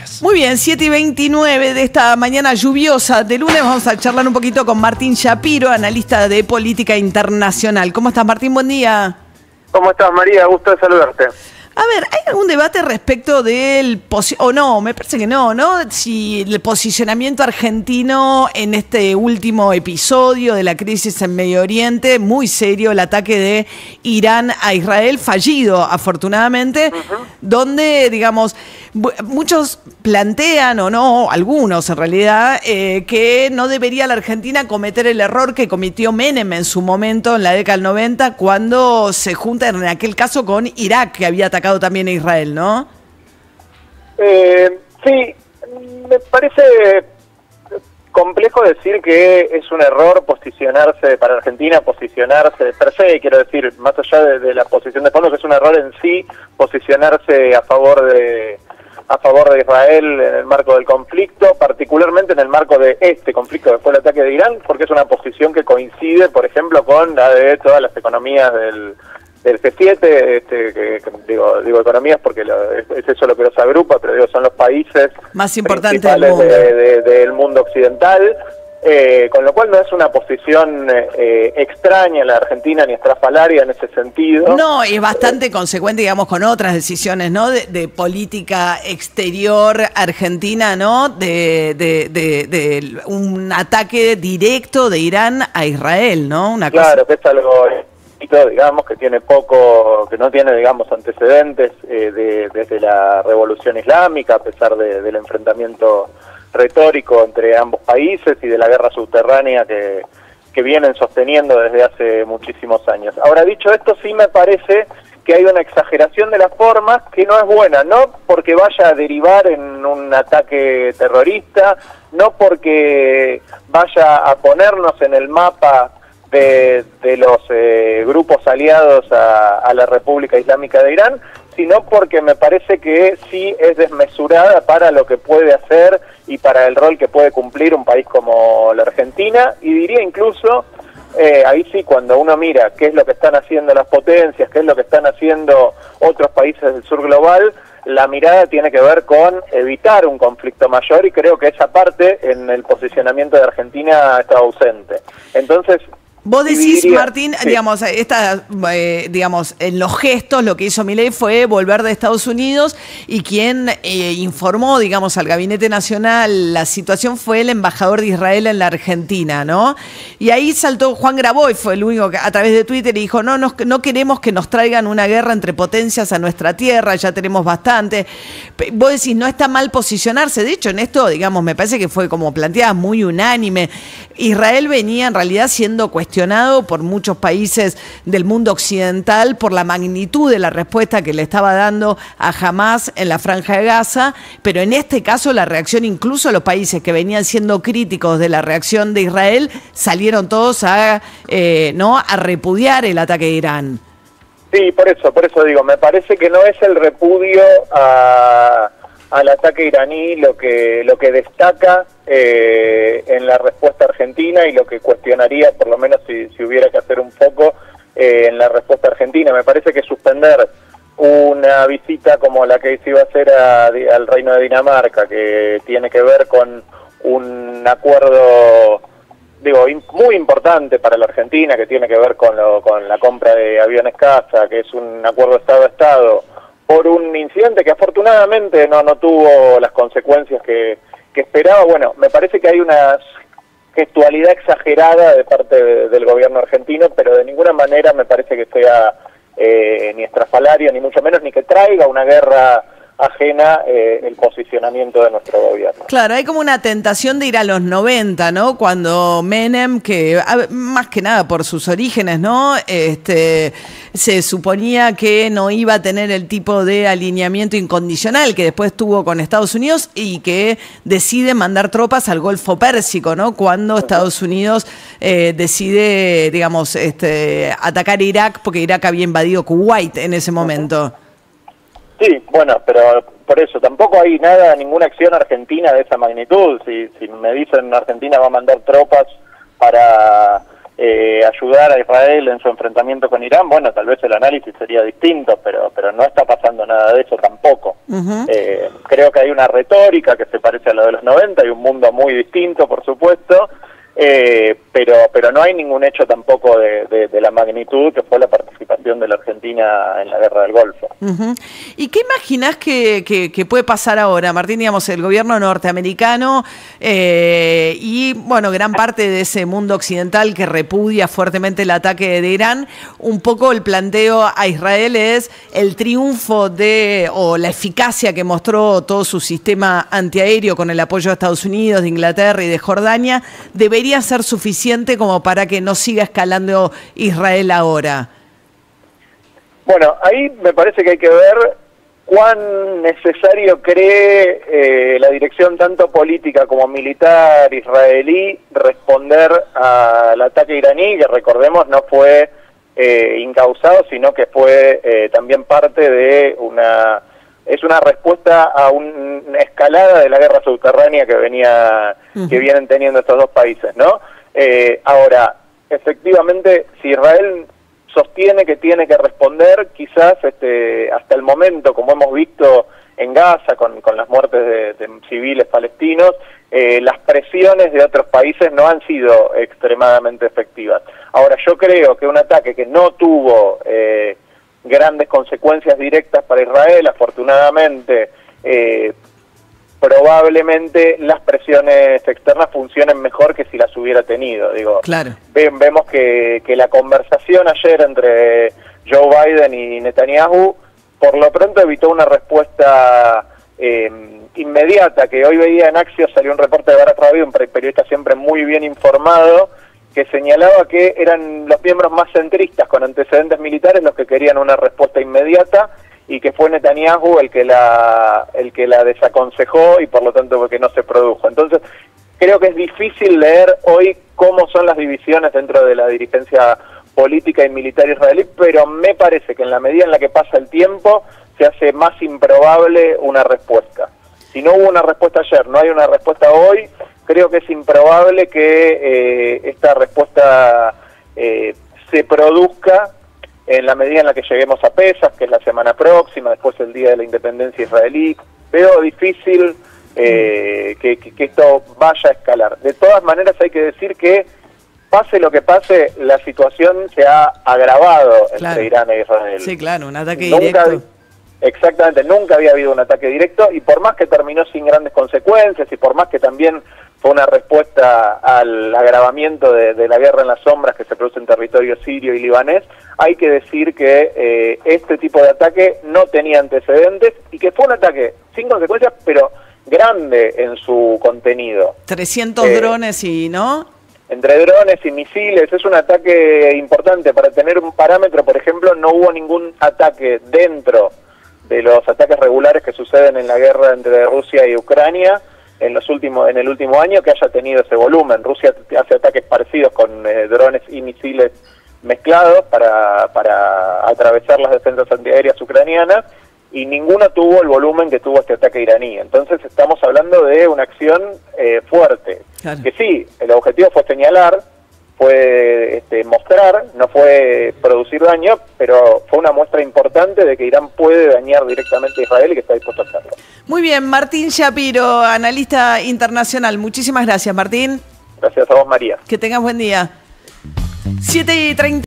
fechas. Muy bien, 7:29 de esta mañana lluviosa de lunes vamos a charlar un poquito con Martín Shapiro, analista de política internacional. ¿Cómo estás, Martín? Buen día. ¿Cómo estás, María? Gusto de saludarte. A ver, ¿hay algún debate respecto del... o no, me parece que no, ¿no? Si el posicionamiento argentino en este último episodio de la crisis en Medio Oriente, muy serio, el ataque de Irán a Israel, fallido afortunadamente, donde, digamos, muchos plantean, o no, algunos en realidad, que no debería la Argentina cometer el error que cometió Menem en su momento, en la década del 90, cuando se junta, en aquel caso, con Irak, que había atacado también a Israel, ¿no? Sí, me parece complejo decir que es un error posicionarse, para Argentina, posicionarse per se, quiero decir, más allá de la posición de fondo, que es un error en sí posicionarse a favor de Israel en el marco del conflicto, particularmente en el marco de este conflicto después del ataque de Irán, porque es una posición que coincide, por ejemplo, con la de todas las economías del G7, digo economías porque es eso lo que los agrupa, pero digo, son los países más importantes del mundo occidental, con lo cual no es una posición extraña en la Argentina ni estrafalaria en ese sentido. No, es bastante consecuente, digamos, con otras decisiones, ¿no? De política exterior argentina, ¿no? De un ataque directo de Irán a Israel, ¿no? Una claro, cosa... que es algo... digamos, que tiene poco, que no tiene, digamos, antecedentes desde la Revolución Islámica, a pesar del enfrentamiento retórico entre ambos países y de la guerra subterránea que vienen sosteniendo desde hace muchísimos años. Ahora, dicho esto, sí me parece que hay una exageración de las formas que no es buena, no porque vaya a derivar en un ataque terrorista, no porque vaya a ponernos en el mapa de los grupos aliados a la República Islámica de Irán, sino porque me parece que sí es desmesurada para lo que puede hacer y para el rol que puede cumplir un país como la Argentina, y diría incluso, ahí sí, cuando uno mira qué es lo que están haciendo las potencias, qué es lo que están haciendo otros países del sur global, la mirada tiene que ver con evitar un conflicto mayor, y creo que esa parte en el posicionamiento de Argentina está ausente. Entonces... Vos decís, Martín, sí, digamos, digamos, en los gestos lo que hizo Milei fue volver de Estados Unidos, y quien informó, digamos, al Gabinete Nacional la situación fue el embajador de Israel en la Argentina, ¿no? Y ahí saltó Juan y fue el único que a través de Twitter y dijo, no queremos que nos traigan una guerra entre potencias a nuestra tierra, ya tenemos bastante. Vos decís, no está mal posicionarse, de hecho en esto, digamos, me parece que fue, como planteada, muy unánime. Israel venía en realidad siendo cuestionado por muchos países del mundo occidental por la magnitud de la respuesta que le estaba dando a Hamás en la Franja de Gaza, pero en este caso la reacción, incluso los países que venían siendo críticos de la reacción de Israel, salieron todos a repudiar el ataque de Irán. Sí, por eso digo, me parece que no es el repudio al ataque iraní lo que destaca en la respuesta argentina, y lo que cuestionaría, por lo menos si hubiera que hacer un foco en la respuesta argentina. Me parece que suspender una visita como la que se iba a hacer al Reino de Dinamarca, que tiene que ver con un acuerdo, digo, muy importante para la Argentina, que tiene que ver con la compra de aviones CASA, que es un acuerdo Estado-Estado, por un incidente que afortunadamente no tuvo las consecuencias que esperaba. Bueno, me parece que hay una gestualidad exagerada de parte del gobierno argentino, pero de ninguna manera me parece que sea ni estrafalario, ni mucho menos, ni que traiga una guerra ajena el posicionamiento de nuestro gobierno. Claro, hay como una tentación de ir a los 90, ¿no? Cuando Menem, que más que nada por sus orígenes, ¿no? Se suponía que no iba a tener el tipo de alineamiento incondicional que después tuvo con Estados Unidos, y que decide mandar tropas al Golfo Pérsico, ¿no? Cuando Estados Unidos decide, digamos, atacar Irak, porque Irak había invadido Kuwait en ese momento. Sí, bueno, pero por eso tampoco hay ninguna acción argentina de esa magnitud. Si me dicen Argentina va a mandar tropas para ayudar a Israel en su enfrentamiento con Irán, bueno, tal vez el análisis sería distinto, pero no está pasando nada de eso tampoco. Uh-huh. Creo que hay una retórica que se parece a la de los 90, hay un mundo muy distinto, por supuesto, pero no hay ningún hecho tampoco de la magnitud que fue la participación de la Argentina en la Guerra del Golfo. Uh-huh. ¿Y qué imaginás que puede pasar ahora, Martín? Digamos, el gobierno norteamericano y, bueno, gran parte de ese mundo occidental que repudia fuertemente el ataque de Irán, un poco el planteo a Israel es el triunfo de, o la eficacia que mostró todo su sistema antiaéreo con el apoyo de Estados Unidos, de Inglaterra y de Jordania, debería ser suficiente como para que no siga escalando Israel ahora? Bueno, ahí me parece que hay que ver cuán necesario cree la dirección tanto política como militar israelí responder al ataque iraní, que recordemos no fue incausado, sino que fue también parte de una... Es una respuesta a una escalada de la guerra subterránea que vienen teniendo estos dos países, ¿no? Ahora, efectivamente, si Israel sostiene que tiene que responder, quizás hasta el momento, como hemos visto en Gaza, con las muertes de civiles palestinos, las presiones de otros países no han sido extremadamente efectivas. Ahora, yo creo que un ataque que no tuvo... grandes consecuencias directas para Israel, afortunadamente, probablemente las presiones externas funcionen mejor que si las hubiera tenido. Digo, claro. Vemos que la conversación ayer entre Joe Biden y Netanyahu, por lo pronto evitó una respuesta inmediata, que hoy veía en Axios, salió un reporte de Barak Ravid, un periodista siempre muy bien informado, que señalaba que eran los miembros más centristas con antecedentes militares los que querían una respuesta inmediata y que fue Netanyahu el que la desaconsejó y por lo tanto que no se produjo. Entonces, creo que es difícil leer hoy cómo son las divisiones dentro de la dirigencia política y militar israelí, pero me parece que en la medida en la que pasa el tiempo se hace más improbable una respuesta. Si no hubo una respuesta ayer, no hay una respuesta hoy, creo que es improbable que esta respuesta se produzca en la medida en la que lleguemos a Pesach, que es la semana próxima, después el Día de la Independencia israelí. Veo difícil que esto vaya a escalar. De todas maneras hay que decir que, pase lo que pase, la situación se ha agravado entre Irán e Israel. Sí, claro, un ataque directo. Exactamente, nunca había habido un ataque directo y por más que terminó sin grandes consecuencias y por más que también fue una respuesta al agravamiento de la guerra en las sombras que se produce en territorio sirio y libanés, hay que decir que este tipo de ataque no tenía antecedentes y que fue un ataque sin consecuencias pero grande en su contenido. 300 drones y ¿no? Entre drones y misiles, es un ataque importante. Para tener un parámetro, por ejemplo, no hubo ningún ataque dentro de los ataques regulares que suceden en la guerra entre Rusia y Ucrania en el último año que haya tenido ese volumen. Rusia hace ataques parecidos con drones y misiles mezclados para atravesar las defensas antiaéreas ucranianas y ninguno tuvo el volumen que tuvo este ataque iraní. Entonces estamos hablando de una acción fuerte. Claro. Que sí, el objetivo fue señalar, fue mostrar, no fue producir daño, pero fue una muestra importante de que Irán puede dañar directamente a Israel y que está dispuesto a hacerlo. Muy bien, Martín Shapiro, analista internacional. Muchísimas gracias, Martín. Gracias a vos, María. Que tengas buen día. 7:30.